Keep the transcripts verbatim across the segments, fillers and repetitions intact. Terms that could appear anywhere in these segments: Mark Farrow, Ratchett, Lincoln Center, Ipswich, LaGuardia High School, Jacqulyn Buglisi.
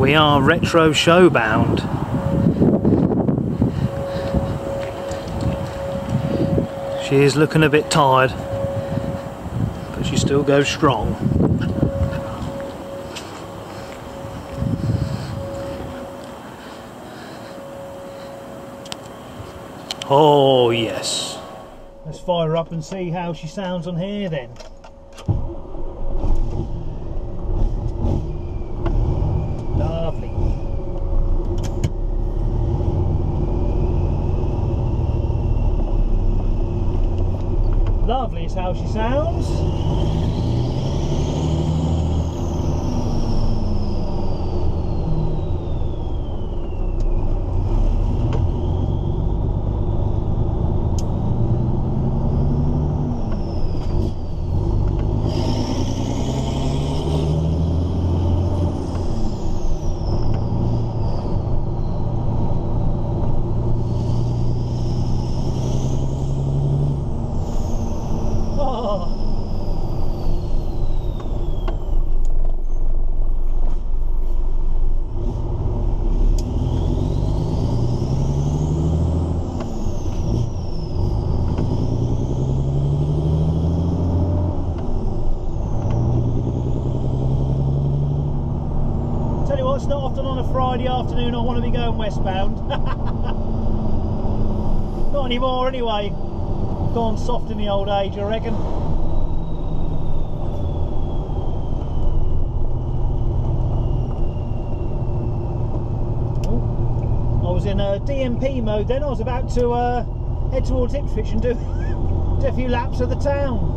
We are retro show bound. She is looking a bit tired, but she still goes strong. Oh yes. Let's fire her up and see how she sounds on here then. Lovely is how she sounds. It's not often on a Friday afternoon I want to be going westbound. Not anymore anyway. Gone soft in the old age, I reckon. Ooh. I was in a D M P mode then. I was about to uh, head towards Ipswich and do, do a few laps of the town.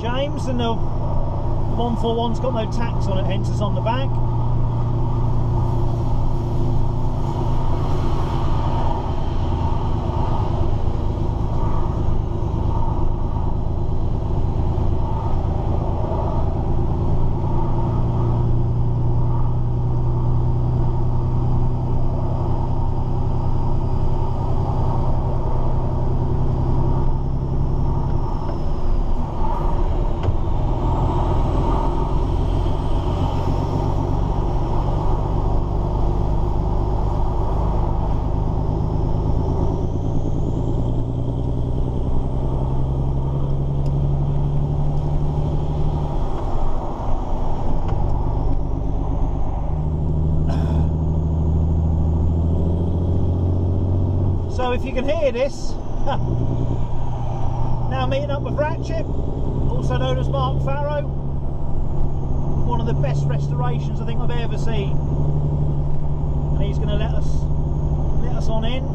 James, and the one forty-one's got no tax on it, hence it's on the back. So if you can hear this, now meeting up with Ratchett, also known as Mark Farrow, one of the best restorations I think I've ever seen, and he's going to let us let us on in.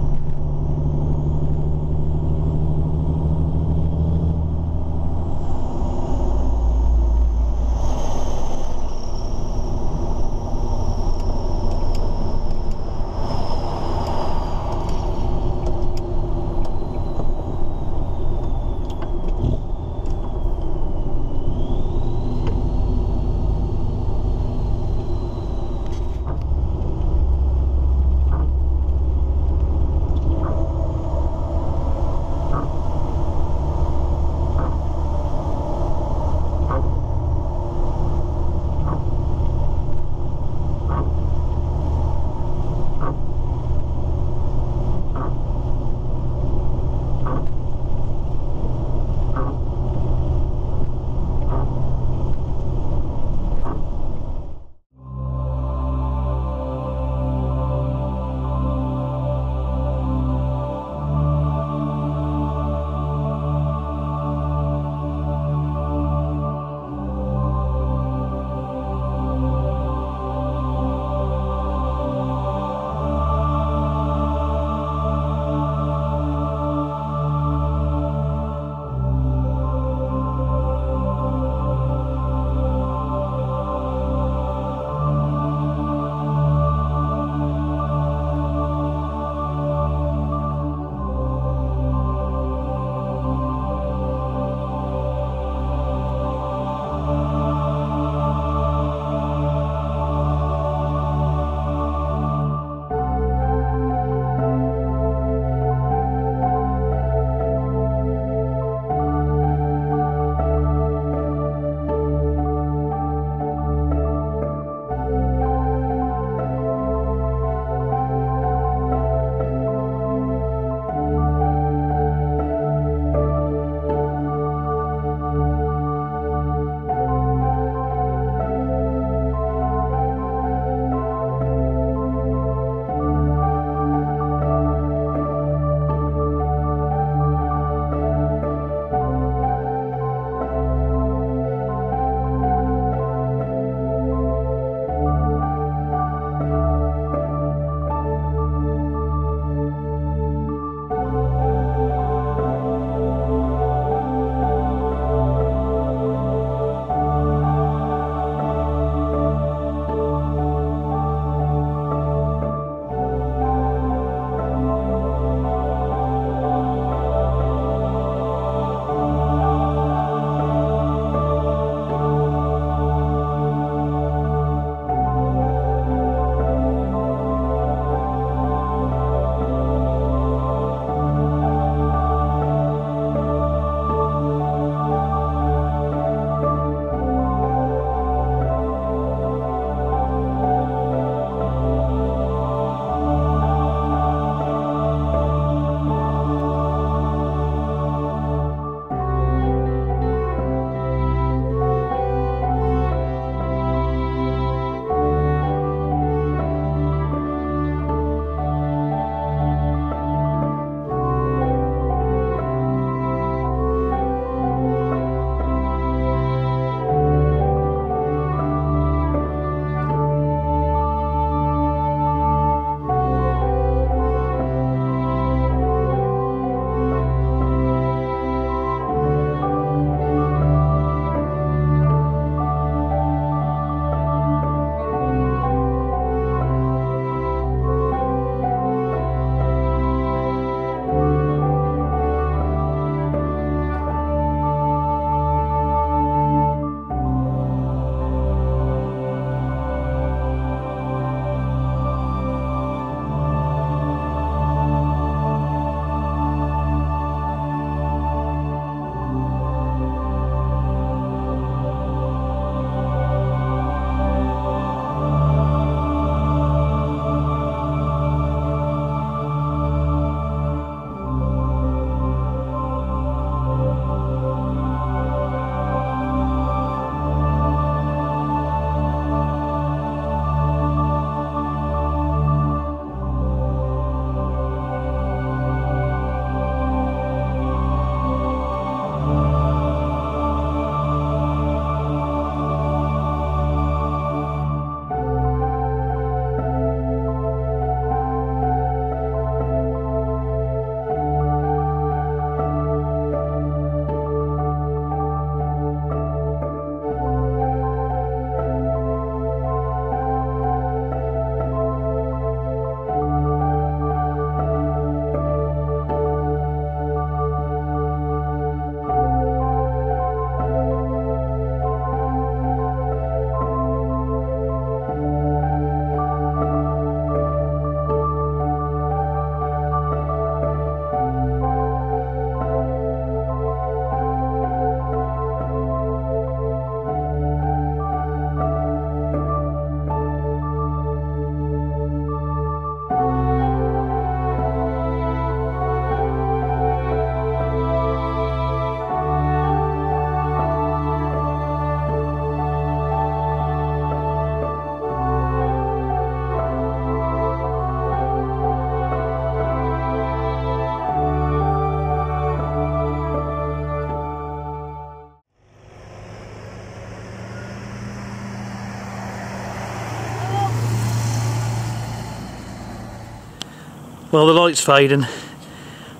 Well, the light's fading,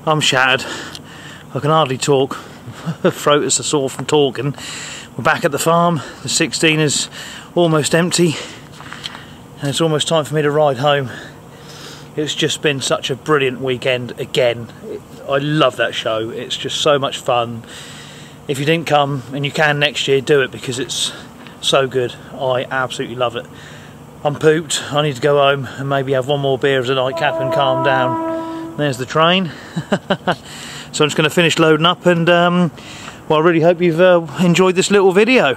I'm shattered, I can hardly talk, throat is sore from talking. We're back at the farm, the sixteen is almost empty and it's almost time for me to ride home. It's just been such a brilliant weekend again. I love that show, it's just so much fun. If you didn't come, and you can next year, do it because it's so good. I absolutely love it. I'm pooped, I need to go home and maybe have one more beer as a nightcap and calm down. There's the train. So I'm just going to finish loading up and um, well, I really hope you've uh, enjoyed this little video.